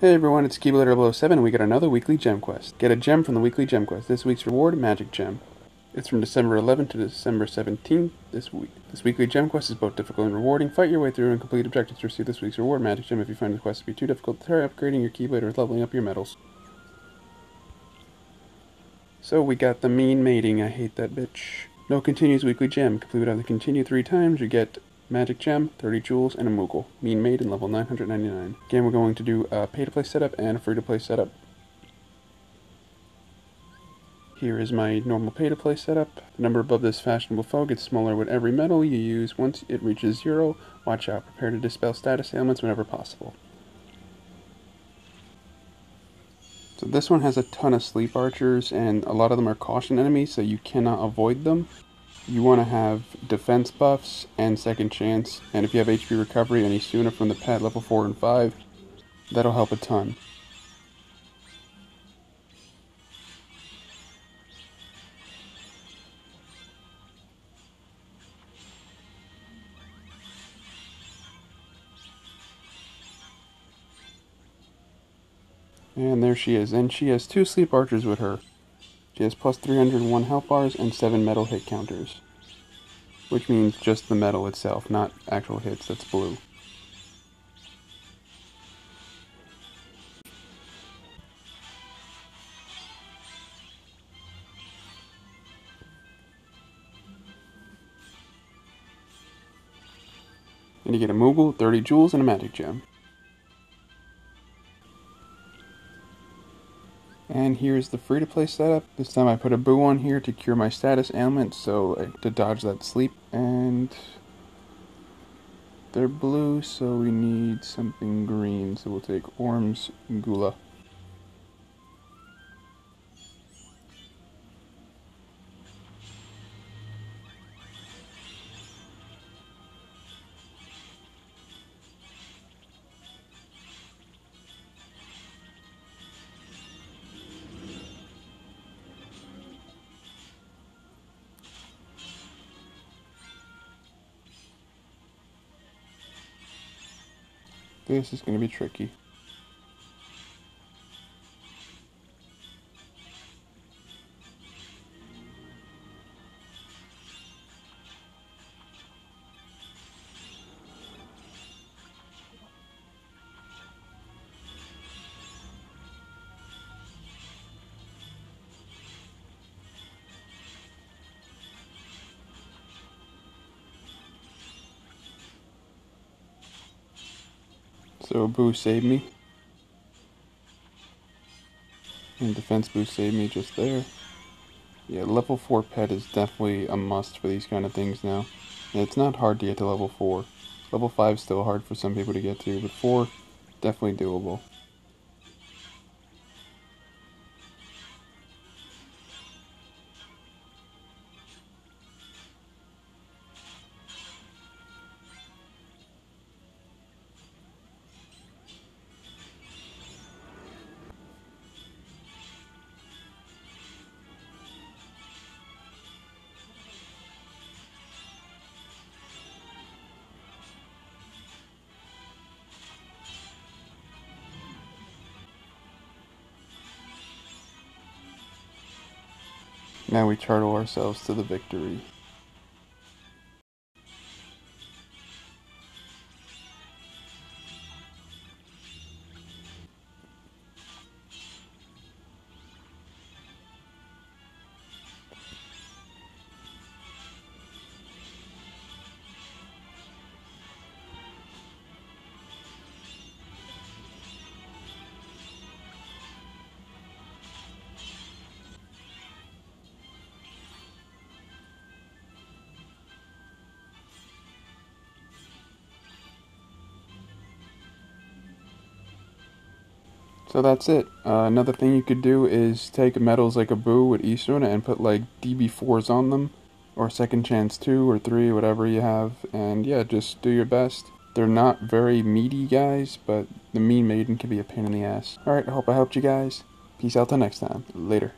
Hey everyone, it's Keyblader007 and we got another weekly gem quest. Get a gem from the weekly gem quest. This week's reward, Magic Gem. It's from December 11th to December 17th this week. This weekly gem quest is both difficult and rewarding. Fight your way through and complete objectives to receive this week's reward, Magic Gem. If you find the quest to be too difficult, try upgrading your Keyblader and leveling up your medals. So we got the Mean Maiden, I hate that bitch. No continues weekly gem. Complete on the continue 3 times, you get Magic Gem, 30 jewels, and a Moogle. Mean Maiden, level 999. Again, we're going to do a pay-to-play setup and a free-to-play setup. Here is my normal pay-to-play setup. The number above this fashionable foe gets smaller with every medal you use. Once it reaches 0, watch out. Prepare to dispel status ailments whenever possible. So this one has a ton of sleep archers, and a lot of them are caution enemies, so you cannot avoid them. You want to have defense buffs and second chance, and if you have HP recovery and Isuna from the pet level 4 and 5, that'll help a ton. And there she is, and she has 2 sleep archers with her. She has plus 301 health bars and 7 metal hit counters, which means just the metal itself, not actual hits, that's blue. And you get a Moogle, 30 jewels, and a Magic Gem. And here's the free-to-play setup. This time I put Abu on here to cure my status ailment, so to dodge that sleep. And they're blue, so we need something green. So we'll take Orms Gula. This is going to be tricky. So Abu saved me, and defense boost saved me just there. Yeah, level 4 pet is definitely a must for these kind of things now. And it's not hard to get to level 4. Level 5 is still hard for some people to get to, but 4, definitely doable. Now we turtle ourselves to the victory. So that's it. Another thing you could do is take medals like Abu with Isuna and put like DB4s on them, or second chance 2 or 3, whatever you have, and yeah, just do your best. They're not very meaty guys, but the Mean Maiden can be a pain in the ass. Alright, I hope I helped you guys. Peace out till next time. Later.